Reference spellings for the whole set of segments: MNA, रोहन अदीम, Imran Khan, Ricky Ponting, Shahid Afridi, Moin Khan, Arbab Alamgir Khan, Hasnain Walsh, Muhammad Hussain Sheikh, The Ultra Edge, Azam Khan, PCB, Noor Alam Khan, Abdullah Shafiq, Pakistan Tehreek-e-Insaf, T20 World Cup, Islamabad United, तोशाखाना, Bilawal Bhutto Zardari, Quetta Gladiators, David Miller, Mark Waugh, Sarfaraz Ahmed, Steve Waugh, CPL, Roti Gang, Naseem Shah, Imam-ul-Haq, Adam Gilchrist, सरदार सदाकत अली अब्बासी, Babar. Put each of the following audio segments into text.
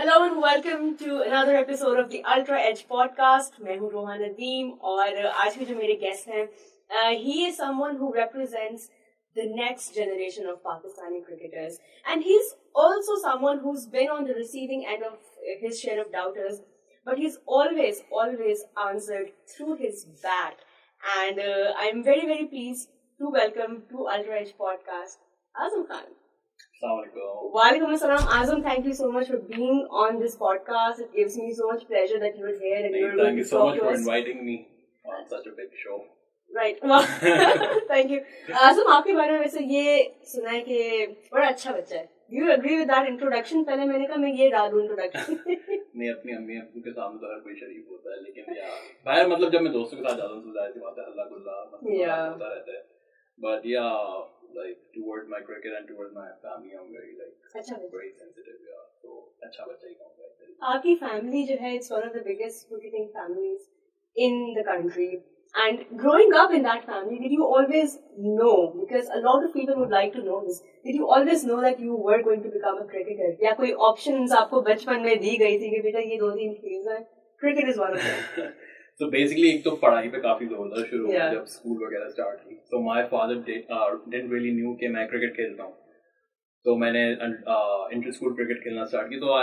Hello and welcome to another episode of the ultra edge podcast. मैं हूँ रोहन अदीम और आज के जो मेरे गेस्ट हैं, he is someone who represents the next generation of Pakistani cricketers. And he's also someone who's been on the receiving end of his share of doubters, but he's always, always answered through his bat. And I'm very, very pleased to welcome to Ultra Edge Podcast, Azam Khan. Assalamualaikum. Walaikum assalam. Azam, thank you so much for being on this podcast. It gives me so much pleasure that you were here. And thank you so much for inviting me on such a big show. Right thank you Azam आपके बारे में वैसे ये सुना है कि बड़ा अच्छा बच्चा है. You agree with that introduction? पहले मैंने कहा मैं ये डालूं इंट्रोडक्शन. नहीं, अपनी अम्मी अब्बू के सामने ज़रा कोई शरीफ होता है, लेकिन यार बाहर मतलब जब मैं दोस्तों के साथ जाता हूँ तो जाहिर सी बात है हल्ला गुल्ला मतलब होता रहता है. But yeah like towards my cricket and towards my family I am very like very sensitive. Yeah तो अच्छा बच्चा ही कहूँगा. आपकी फैमिली जो है it's one of the biggest cricketing families in the country. And growing up in that family, did you always know, because a lot of people would like to know this, did you always know that you were going to become a cricketer? या कोई options आपको बचपन में दी गई थी कि बेटा ये दो तीन चीजें हैं, cricket is one of them. So basically एक तो पढ़ाई पे काफी जोर था शुरू में जब स्कूल वगैरह स्टार्ट हुई. So my father didn't really knew कि मैं क्रिकेट खेलता हूँ. So मैंने इंटर स्कूल क्रिकेट खेलना स्टार्ट की. So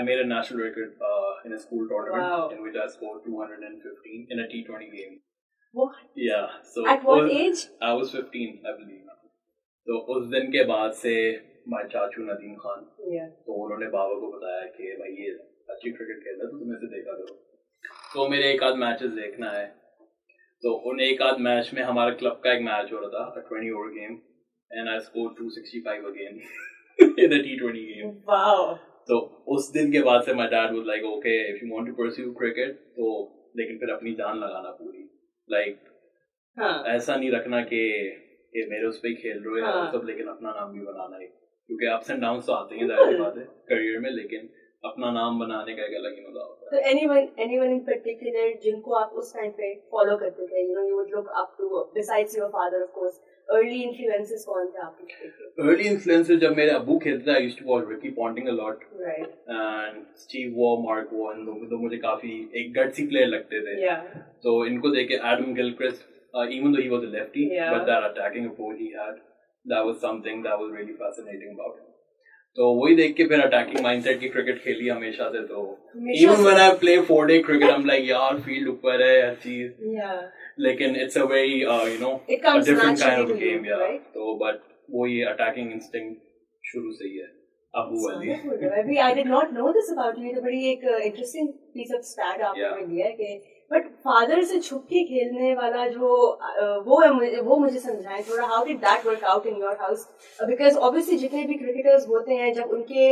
I made a national record in a school tournament. Wow. In which I scored 215 in a T20 game. What? Yeah. So at what age? I was 15, I believe. So उस दिन के बाद से my चाचू नदीम खान, तो उन्होंने बाबा को बताया कि भाई ये अच्छी क्रिकेट खेलता है तो तुम इसे देखा करो. तो मेरे एक आध मैचेस देखना है. तो उन एक आध मैच में हमारे क्लब का एक मैच हो रहा था, 20 over game, and I scored 265 again in the T20 game. Wow. तो उस दिन के बाद से my dad was like, okay, if you want to pursue cricket, तो लेकिन फिर अपनी जान लगाना पूरी. Like, ऐसा नहीं रखना कि मेरे उस पर खेल रहे हो सब, लेकिन अपना नाम भी बनाना है क्योंकि अप्स एंड डाउन्स तो आते हैं जाहिर बात है करियर में, लेकिन अपना नाम बनाने का एक अलग ही मजा होता है. So anyone in particular जिनको आप उस टाइम पे फॉलो करते थे, you know, you would look up to, besides your father of course, early influences कौन थे आपके? Early influences जब मेरे अब्बू खेलते थे, I used to watch Ricky Ponting a lot. Right. And Steve Waugh, Mark Waugh, इन लोगों तो मुझे काफी एक gutsy player लगते थे. Yeah. So इनको देख के Adam Gilchrist, even though he was a lefty, yeah, but that attacking approach he had, that was something that was really fascinating about him. तो वही देख के फिर अटैकिंग माइंडसेट की क्रिकेट खेली हमेशा से. तो even when I play 4-day cricket I am like यार फील्ड ऊपर है हर चीज, लेकिन it's a very you know a different kind of game. Yeah तो बट वो ये अटैकिंग इंस्टिंक्ट शुरू से ही है अबू वाली. अभी I did not know this about you. तो बड़ी एक इंटरेस्टिंग पीस ऑफ स्टैट आपने दिया है कि बट फादर से छुप के खेलने वाला जो वो मुझे समझाएं थोड़ा, how did that work out in your house? Because obviously जितने भी क्रिकेटर्स होते हैं जब उनके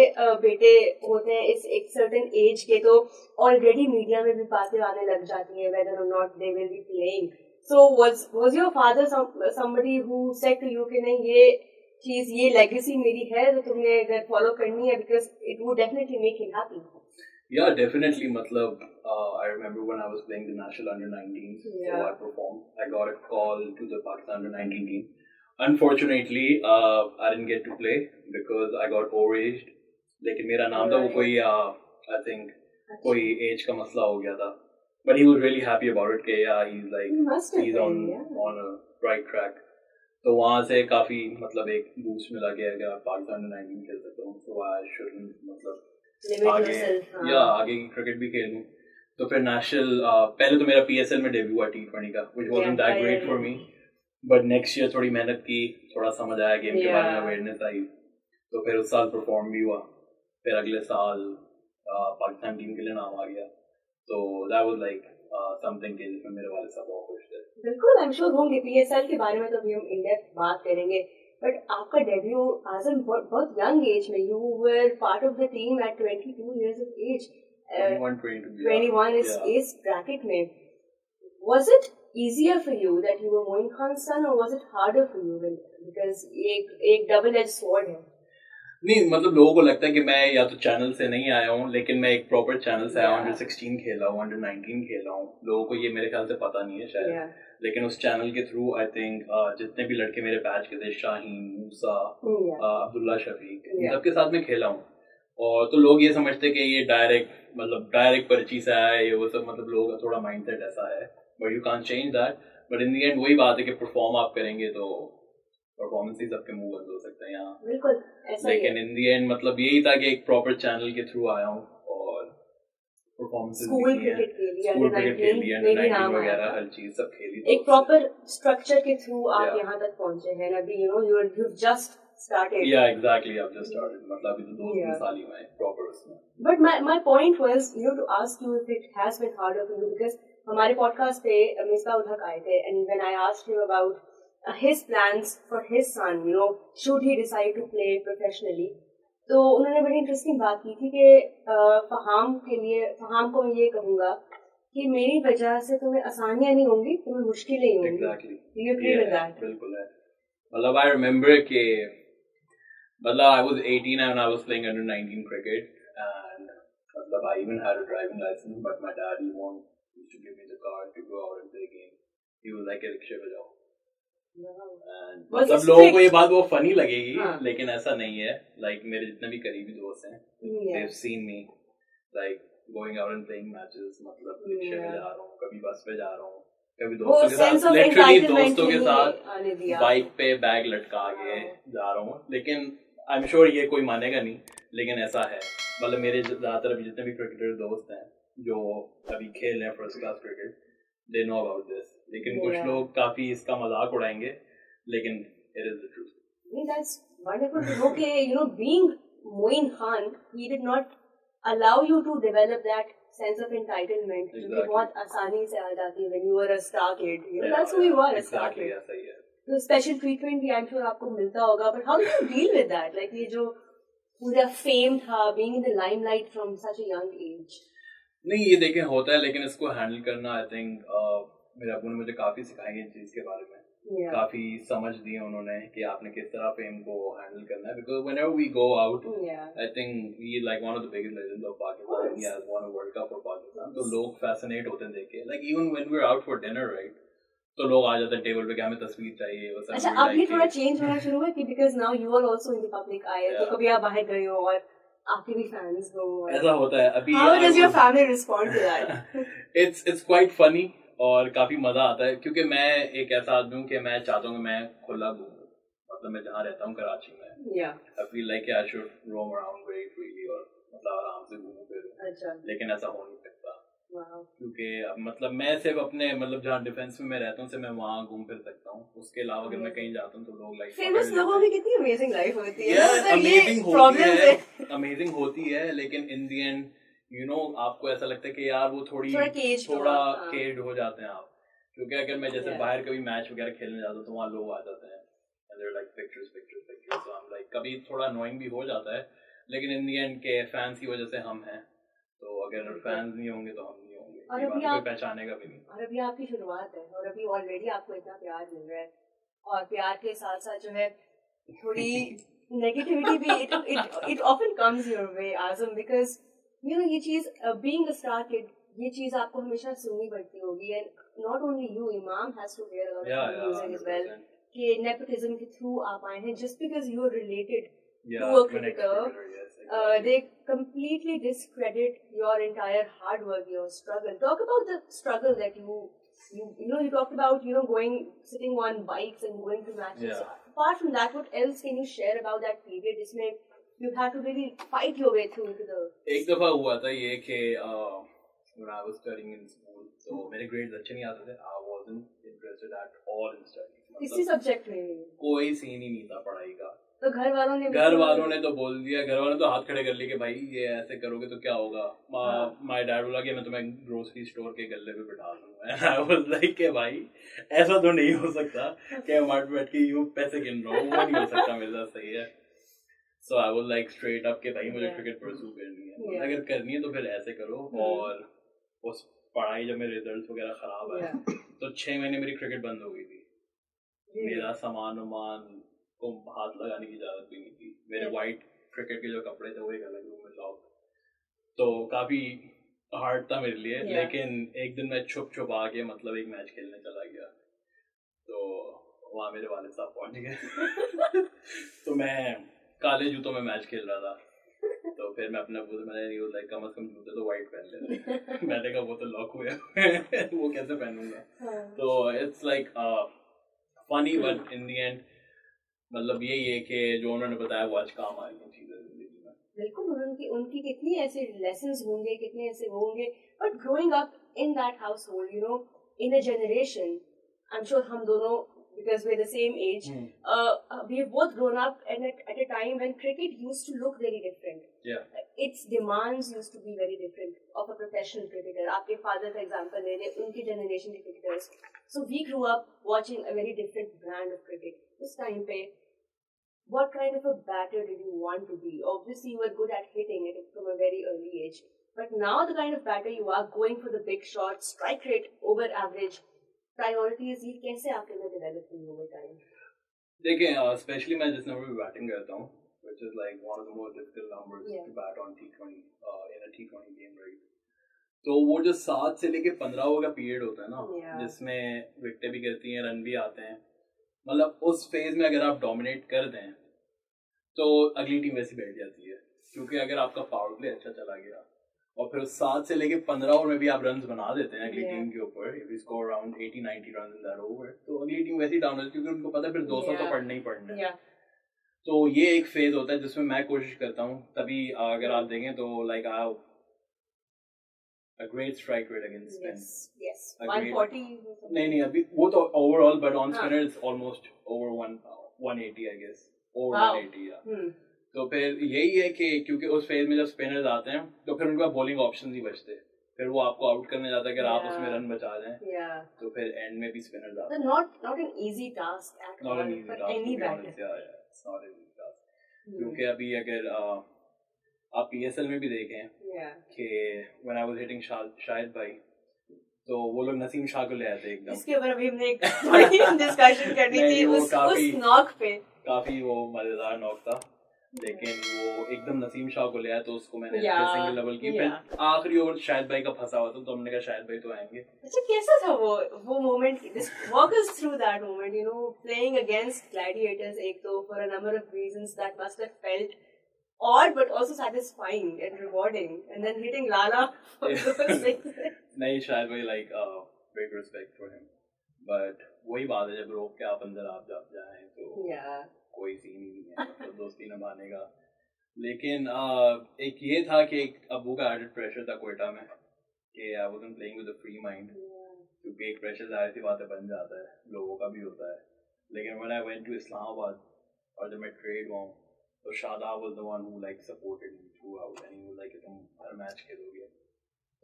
बेटे होते हैं इस एक सर्टेन एज के, तो ऑलरेडी मीडिया में भी बातें आने लग जाती हैं whether or not they will be playing. So was your father somebody who said to you कि नहीं ये चीज ये लेगेसी मेरी है तो तुमने अगर फॉलो करनी है because it would definitely make him happy. Yeah, definitely. Matlab, I remember when I was playing the national under-19s, so I performed. I got a call to the Pakistan under-19 team. Unfortunately, I didn't get to play because I got overaged. Lekin mera naam tha, wo koi, I think, koi age ka masla ho gaya tha. But he was really happy about it. Ke, yeah, he's like, he's on a right track. So वहाँ से काफी मतलब एक boost मिला कि अगर आप Pakistan under-19 खेल सकते हो, so I shouldn't मतलब आगे की क्रिकेट भी खेलूं. तो फिर नेशनल पहले तो मेरा पीएसएल में डेब्यू हुआ T20 का, which wasn't that great for me, but next year थोड़ी मेहनत की, थोड़ा समझ आया गेम के बारे में, अवेयरनेस आई. तो फिर उस साल परफॉर्म भी हुआ. फिर अगले साल पाकिस्तान टीम के लिए नाम आ गया. तो that was like something के जिसमें मेरे वाले सब बहुत खुश थे. बिल्कुल, I'm sure होंगे. पीएसएल के बारे में तो हम इन डेप्थ बात करेंगे. But आपका डेब्यू as a बहुत young age में, you were part of the team at 22 years of age. 21 is bracket में. Was it easier for you that you were Moin Khan's son or was it harder for you? Because एक double-edged sword है. नहीं मतलब लोगों को लगता है कि मैं या तो चैनल से नहीं आया हूँ, लेकिन मैं एक प्रॉपर चैनल से आया हूँ. under-16 खेला हूँ, under-19 खेला हूँ. लोगों को ये मेरे ख्याल से पता नहीं है शायद, लेकिन उस चैनल के थ्रू आई थिंक जितने भी लड़के मेरे बैच के थे, शाहीन, मूसा, अब्दुल्ला शफीक, सबके साथ में खेला हूँ. और तो लोग ये समझते कि ये डायरेक्ट परचेज है, ये वो सब, मतलब लोगों का थोड़ा माइंडसेट ऐसा है, but you can't change that. But in the end वही बात है कि परफॉर्म आप करेंगे तो परफॉर्मेंसेस आपके मूव बंद हो सकते हैं यहाँ, बिल्कुल ऐसा। लेकिन इन द एंड मतलब यही था कि एक प्रॉपर चैनल के थ्रू आया हूँ और परफॉर्मेंसेस वगैरह हर चीज सब खेली, एक प्रॉपर स्ट्रक्चर के थ्रू आप यहाँ तक पहुँचे हैं। अभी you know you just started. Yeah, exactly. I've just started. But my point was, you know, to ask you if it has been harder for you, because हमारे podcast पे Imam-ul-Haq आए थे, and when I asked him about his plans for his son, you know, should he decide to play professionally, तो उन्होंने बड़ी interesting बात की थी कि फहाम को मैं ये कहूँगा कि मेरी वजह से तुम्हें आसानियाँ नहीं होंगी, तुम्हें मुश्किलें होंगी। Exactly. You agree with that? बिल्कुल है। मतलब I remember के I was 18 and I was playing under 19 cricket, and I even had a driving license, but my dad, he used to give me the car to go out and play games. He was like, रिक्शे बजाओ। मतलब लोगों को ये बात बहुत funny लगेगी, लेकिन ऐसा नहीं है। Like मेरे जितने भी करीबी दोस्त हैं, they've seen me like going out and playing matches, मतलब रिक्शे में जा रहा हूँ, कभी बस पे जा रहा हूँ, कभी दोस्तों के साथ बाइक पे बैग लटका के जा रहा हूँ। लेकिन I'm sure ये कोई मानेगा नहीं, लेकिन ऐसा है। मतलब मेरे ज़्यादातर अभी जितने भी क्रिकेटर दोस्त हैं जो अभी खेल रहे हैं first class cricket, they know about this, लेकिन कुछ लोग काफ़ी इसका मजाक उड़ाएंगे, लेकिन it is the truth. That's wonderful. Okay, you know, being Moin Khan, he did not allow you to develop that sense of entitlement. Exactly. बहुत आसानी से आ जाती है when you were a star kid. That's who you were, a star kid. ऐसा ही है। तो special treatment भी आई एम श्योर आपको मिलता होगा, but how do you deal with that? Like ये जो पूरा फेम था, being in the limelight from such a young age. नहीं, ये देखें होता है, लेकिन इसको हैंडल करना आई थिंक मेरे अबू ने मुझे काफी सिखाई इस चीज के बारे में, काफी समझ दी है उन्होंने कि आपने किस तरह फेम को हैंडल करना है। Because whenever we go out, I think he like one of the biggest legends of Pakistan, he has won a world cup for Pakistan, तो लोग फैसिनेट होते हैं देख के। Like even when we are out for dinner, right, तो लोग आ जाते हैं टेबल पे कि हमें तस्वीर चाहिए। अच्छा, अब ये थोड़ा चेंज होना शुरू है कि because now you are also in the public eye, तो कभी आप बाहर गए हो और आपके भी फैंस हो, ऐसा होता है अभी। How does your family respond to that? It's quite funny और काफी मजा आता है, क्योंकि मैं एक ऐसा आदमी हूँ कि मैं चाहता हूँ कि मैं खुला घूमूं। मतलब मैं जहाँ रहता हूँ कराची में, I feel like I should roam around very freely और मतलब आराम से घूमूं फिरूं, लेकिन ऐसा हो नहीं सकता। Wow. क्योंकि मतलब मैं सिर्फ अपने मतलब जहाँ डिफेंस में मैं रहता हूँ, मैं वहाँ घूम फिर सकता हूँ। उसके अलावा अगर मैं कहीं जाता हूँ तो लोग लाइफ फेमस लोगों की कितनी अमेजिंग लाइफ होती है। अमेजिंग होती है, लेकिन in the end you know आपको ऐसा लगता है कि यार वो थोड़ा केज्ड हो जाते हैं आप। क्योंकि अगर मैं जैसे बाहर कभी मैच वगैरह खेलने जाता हूँ तो वहाँ लोग आ जाते हैं, कभी थोड़ा अनोइंग भी हो जाता है, लेकिन इन दी एंड के फैंस की वजह से हम हैं, तो अगर फैंस नहीं होंगे तो हम नहीं होंगे, कोई पहचानेगा भी नहीं। और अभी आपकी शुरुआत है और अभी ऑलरेडी आपको इतना प्यार मिल रहा है, और प्यार के साथ साथ जो है थोड़ी नेगेटिविटी भी it often comes your way Azam, because you know ये चीज बीइंग अ स्टार किड, ये चीज आपको हमेशा सुननी पड़ती होगी। And not only you, Imam has to hear a lot of music as well कि नेपोटिज्म के थ्रू आप आए हैं। Just because you are related to a cricketer, they completely discredit your entire hard work, your struggle. Talk about the struggle that you talked about, you know, sitting on bikes and going to matches. Yeah. Apart from that, what else can you share about that period? Isme you had to really fight your way through to the. एक दफा हुआ था ये कि when I was studying in school, so मेरे grades अच्छे नहीं आते थे. I wasn't interested at all in studies. किसी subject में कोई सीन ही नहीं था पढ़ाई का. तो घर वालों ने तो बोल दिया, घर वालों ने तो हाथ खड़े कर लिए कि भाई ये ऐसे करोगे तो क्या होगा। माय डैड बोला कि मैं तुम्हें ग्रोसरी स्टोर के गल्ले पे बिठा दूंगा। आई वाज लाइक कि भाई ऐसा तो नहीं हो सकता कि हम आठ बैठ के यूं पैसे गिन रहा हूँ, वो नहीं हो सकता मेरे साथ, सही है। So I was like straight up कि भाई मुझे क्रिकेट परस्यू करनी है, अगर करनी है तो फिर ऐसे करो। और उस पढ़ाई जब मेरे रिजल्ट वगैरह खराब आए तो 6 महीने मेरी क्रिकेट बंद हो गई थी, मेरा सामान को हाथ लगाने की इजाजत भी नहीं थी, मेरे वाइट क्रिकेट के जो कपड़े थे वो एक अलग रूम में लॉक, तो काफी हार्ड था मेरे लिए। लेकिन एक दिन मैं छुप आके मतलब एक मैच खेलने चला गया, तो वहाँ मेरे वाले साहब पहुंच गए तो मैं काले जूतों में मैच खेल रहा था, तो फिर मैं अपना वो मैंने कम अज कम जूते तो वाइट पहन लेते मैंने कहा वो तो लॉक हुए वो कैसे पहनूंगा. तो it's like funny but in the end मतलब यही है कि जो उन्होंने बताया वो आज काम आ गई चीजें जिंदगी में. बिल्कुल उनकी कितनी ऐसे लेसन्स होंगे कितने ऐसे वो होंगे but growing up in that household you know in a generation I am sure हम दोनों because we're the same age we've both grown up and at a time when cricket used to look very different. Yeah, its demands used to be very different of a professional cricketer. Aapke father ka example le le unki generation ke cricketers, so we grew up watching a very different brand of cricket us time pe. What kind of a batter did you want to be? Obviously you were good at hitting it from a very early age, but now the kind of batter you are, going for the big shots, strike rate over average, priorities ये कैसे आपके अंदर develop हुई over time? देखें specially मैं जिस number पे batting करता हूं which is like one of the most difficult numbers to bat on T20 in a T20 game right. तो वो जो 7 से लेके 15 ओवर का पीरियड होता है ना जिसमें विकेटें भी गिरती हैं रन भी आते हैं मतलब उस फेज में अगर आप डोमिनेट कर दें तो अगली टीम वैसी बैठ जाती है क्योंकि अगर आपका पावर प्ले अच्छा चला गया और फिर 7 से लेके 15 ओवर में भी आप रन बना देते हैं अगली टीम के ऊपर if you score around 80-90 run in that over तो अगली टीम वैसी डाउन हो जाती है क्योंकि उनको पता है फिर 200 तो पड़ना ही पड़ना है. तो ये एक फेज होता है जिसमें मैं कोशिश करता हूँ. तभी अगर आप देखें तो like I A great strike rate against spin. Yes. 140. नहीं अभी वो तो overall but on spinner it's almost over 180 I guess. Over 180 yeah. तो फिर यही है कि क्योंकि उस फेज में जब स्पिनर्स आते हैं तो फिर उनके पास बॉलिंग ऑप्शन ही बचते हैं फिर वो आपको आउट करने जाता है अगर आप उसमें रन बचा दें तो फिर एंड में भी स्पिनर्स आते हैं. Not an easy task at all for any batter क्योंकि अभी अगर आप पीएसएल में भी देखें कि when I was hitting Shahid भाई तो वो लोग नसीम शाह को ले आते एकदम इसके ऊपर अभी हमने एक डिस्कशन करनी थी उस नॉक पे काफी वो मजेदार नॉक था लेकिन वो एकदम नसीम शाह को ले आया तो उसको मैंने सिंगल लेवल की आखिरी ओवर शाहिद भाई का फंसा हुआ था तो हमने कहा शाहिद भाई तो आएंगे. अच्छा कैसा था वो moment this walk us through that moment you know playing against Gladiators एक तो for a number of reasons that must have felt odd but also satisfying and rewarding and then hitting Lala for those things. नहीं शाहिद भाई like big respect for him but वही बात है जब रोक के आप अंदर आप जाएं तो कोई सीन ही नहीं है तो दोस्ती न माने का. लेकिन एक ये था कि अबू का एडेड प्रेशर था क्वेटा में कि I wasn't playing with a free mind क्योंकि एक प्रेशर जाहिर सी बातें बन जाता है लोगों का भी होता है. लेकिन when I went to Islamabad और जब मैं ट्रेड हुआ तो Shadab was the one who like supported me throughout and he was like तुम हर मैच खेलोगे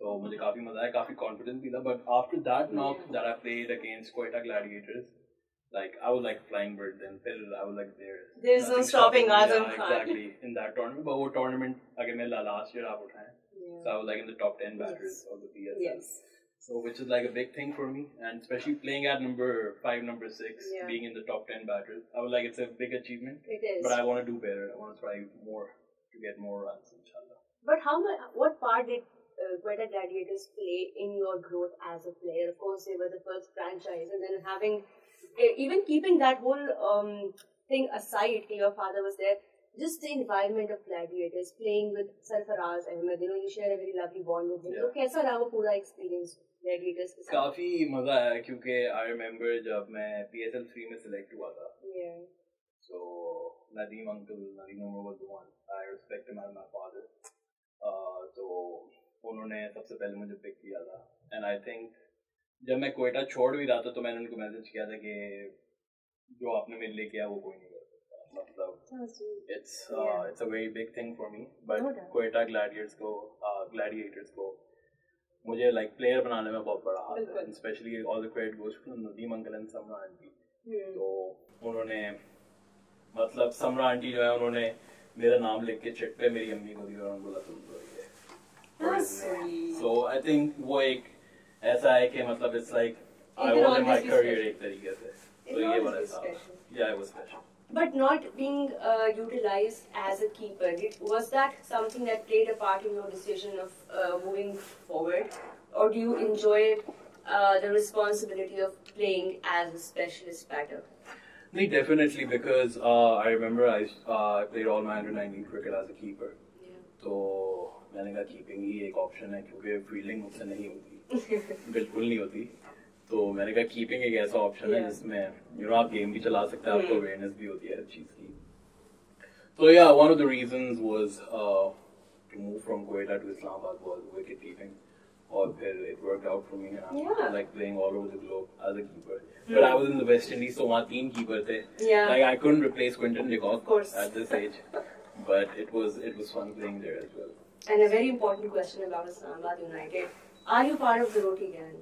तो मुझे काफी मजा आया काफी कॉन्फिडेंस भी था. But after that knock that I played against Quetta Gladiators like I was like flying bird then till I was like there's no stopping Azam Khan exactly in that tournament but wo tournament again my last year aap uthaye so I was like in the top 10 batters of the PSL so which is like a big thing for me and especially playing at number 5 number 6 being in the top 10 batters I was like it's a big achievement it is but I want to do better I want to try more to get more runs inshallah. But how much what part did Quetta Gladiators play in your growth as a player? Of course they were the first franchise and then having even keeping that whole thing aside that your father was there, just the environment of gladiators, playing with Sarfaraz Ahmed, you know, you share a very lovely bond with him. So, कैसा रहा वो पूरा experience gladiators के साथ? काफी मजा आया क्योंकि I remember जब मैं PSL 3 में select हुआ था. Yeah. So Nadim was the one I respect him as my father. तो उन्होंने सबसे पहले मुझे pick किया था, and I think जब मैं क्वेटा छोड़ भी रहा था तो मैंने उनको मैसेज किया था कि जो आपने मेरे लिए किया वो कोई नहीं कर सकता मतलब it's a very big thing for me. But Quetta Gladiators को मुझे लाइक प्लेयर बनाने में बहुत बड़ा हाथ है specially all the credit goes to Nadeem uncle and Samra aunty. तो उन्होंने मतलब समरा आंटी जो है उन्होंने मेरा नाम लिख के चिट पे मेरी अम्मी को दी और उन्होंने बोला तुम करोगे. सो आई थिंक वो एक ऐसा है कि मतलब it's like I was in my career एक तरीके से तो ये बड़ा स्पेशल या it was special but not being utilised as a keeper it was that something that played a part in your decision of moving forward और do you enjoy the responsibility of playing as a specialist batter? नहीं definitely because I remember I played all my under 19 cricket as a keeper तो मैंने कहा keeping ही एक option है क्योंकि fielding मुझसे नहीं होती, बिल्कुल नहीं होती। तो मैंने कहा कीपिंग एक ऐसा ऑप्शन है जिसमें आप गेम भी चला सकते हैं, आपको अवेयरनेस भी होती है हर चीज की। तो या one of the reasons was to move from Quetta to Islamabad was wicket keeping, और फिर it worked out for me like playing all over the globe as a keeper. But I was in the West Indies, so वहां तीन keeper थे, like I couldn't replace Quinton de Kock at this age, but it was fun playing there as well. And a very important question about Islamabad United: are you part of the Roti Gang?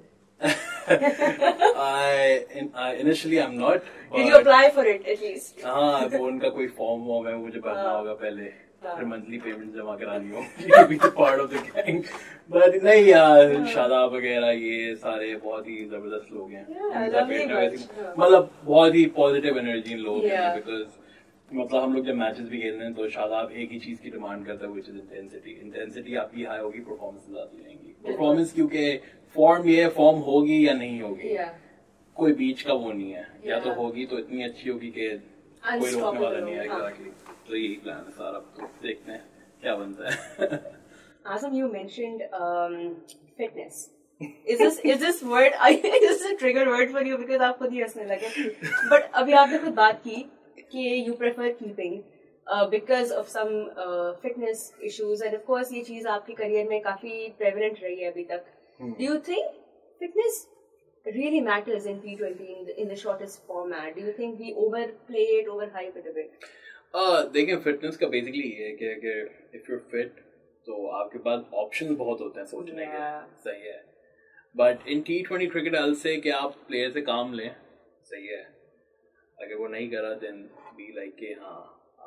Initially I'm not. Did you apply for it at least? हाँ, वो उनका कोई form होगा, मुझे भरना होगा पहले, फिर monthly payments जमा करानी होगी to be part of the gang. But नहीं यार, शादाब वगैरह ये सारे बहुत ही जबरदस्त लोग हैं, मतलब बहुत ही positive energy लोग हैं, because मतलब हम लोग जब मैचेस भी खेलते हैं तो शादाब एक ही चीज की डिमांड करता है, व्हिच इज इंटेंसिटी। इंटेंसिटी आपकी हाई होगी, परफॉर्मेंस आती रहेंगी। परफॉर्मेंस क्योंकि फॉर्म ये फॉर्म होगी या नहीं होगी, कोई बीच का वो नहीं है, या तो होगी तो इतनी अच्छी होगी कि कोई रोकने वाला नहीं है। एग्जैक्टली, तो यही प्लान है सारा, तो देखते हैं क्या बनता है। Azam, you mentioned fitness, is this word is a trigger word for you because आप खुद ही हंसने लगे, बट अभी आपने खुद बात की कि you prefer keeping because of some fitness issues, and of course ये चीज आपके करियर में काफी prevalent रही है अभी तक। Do you think fitness really matters in T20 in the shortest format? Do you think we overplay it, overhype it a bit? देखिए, fitness का basically ये है कि if you're fit तो आपके पास options बहुत होते हैं सोचने के, सही है। But in T20 cricket I'll say कि आप player से काम लें, सही है। अगर वो नहीं करा देन बी लाइक के हाँ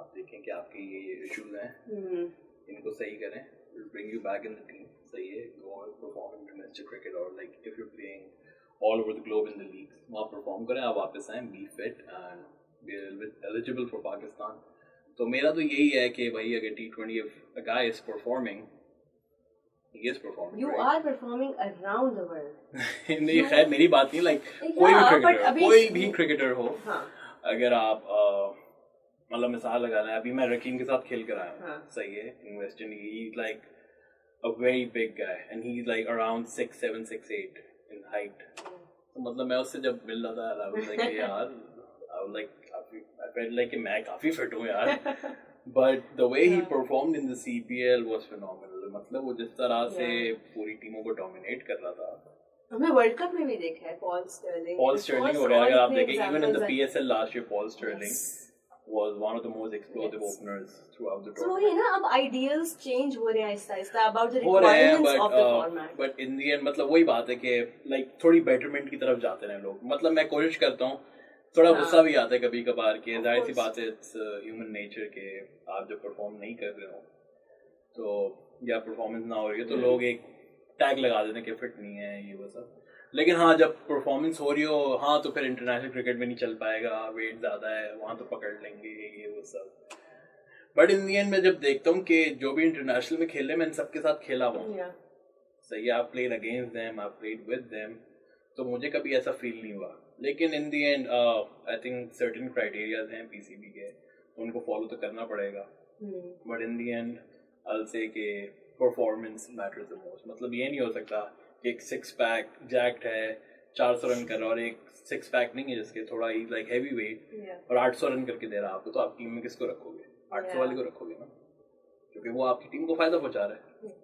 आप देखें कि आपके ये इश्यूज हैं, इनको सही करें, bring you back in the team, सही है। Go and perform in domestic cricket, और like if you are playing all over the globe in the leagues, वहाँ परफॉर्म करें, आप वापस आएँ, be fit and be eligible for Pakistan. तो मेरा तो यही है कि भाई अगर T20 a guy is performing, You are performing around the world. नहीं, खैर मेरी बात नहीं, लाइक कोई भी क्रिकेटर हो, अगर आप मतलब मिसाल लगा लें, अभी मैं रकीम के साथ खेल कर आया हूँ, सही है, in West Indies. He is like a very big guy and he is like around 6'7" 6'8" in height. तो मतलब मैं उससे जब मिल रहा था, आई वाज लाइक यार, I was like I felt like कि मैं काफी फिट हूँ यार। But the way he performed in the CPL was phenomenal. मतलब वो जिस तरह से पूरी टीमों को डोमिनेट कर रहा था, हमने वर्ल्ड कप में भी देखा है। पॉल स्टर्लिंग वगैरह अगर आप देखें, even in the PSL last year Paul Stirling was one of the most explosive openers throughout the tournament. So ये ना अब आइडियल्स चेंज हो रहे हैं आहिस्ता-आहिस्ता about the requirements of the format, but in the end मतलब वही बात है कि लाइक थोड़ी बेटरमेंट की तरफ जाते रहे लोग। मतलब मैं कोशिश करता हूँ, थोड़ा गुस्सा भी आता है कभी कभार के, जाहिर सी बात है, इट्स ह्यूमन नेचर के आप जब परफॉर्म नहीं कर रहे हो तो या परफॉर्मेंस ना हो रही है तो लोग एक टैग लगा देते हैं कि फिट नहीं है ये वो सब। लेकिन हाँ, जब परफॉर्मेंस हो रही हो, हाँ तो फिर इंटरनेशनल क्रिकेट में नहीं चल पाएगा, वेट ज़्यादा है, वहाँ तो पकड़ लेंगे ये वो सब। बट इन दी एंड मैं जब देखता हूँ कि जो भी इंटरनेशनल में खेल रहे, मैं इन सबके साथ खेला हुआ हूँ, सही है। I played against them, I played with them, तो मुझे कभी ऐसा फील नहीं हुआ। लेकिन in the end I think certain criterias हैं PCB के, उनको फॉलो तो करना पड़ेगा। But in the end I will say कि परफॉर्मेंस मैटर्स द मोस्ट। मतलब ये नहीं हो सकता कि एक सिक्स पैक जैक्ट है 400 रन कर रहा और एक सिक्स पैक नहीं है जिसके थोड़ा ही लाइक हैवी वेट और 800 रन करके दे रहा आपको, तो आप टीम में किसको रखोगे? 800 वाले को रखोगे ना, क्योंकि वो आपकी टीम को फायदा पहुंचा रहा है।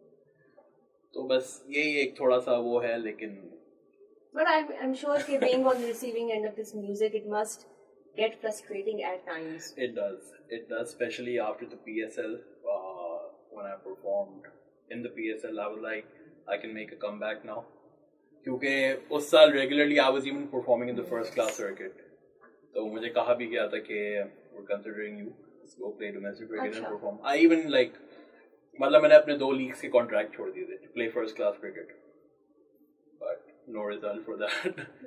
तो बस यही एक थोड़ा सा वो है। लेकिन बट आई एम श्योर कि being on the receiving end of this music, it must get frustrating at times. It does, especially after the PSL, when I performed in the PSL, I was like, I can make a comeback now. Because उस साल regularly I was even performing in the first class circuit. तो मुझे कहा भी गया था कि we're considering you, let's go play domestic cricket and perform. I even like मतलब मैंने अपने 2 leagues के contract छोड़ दिए थे to play first class cricket. But no result for that.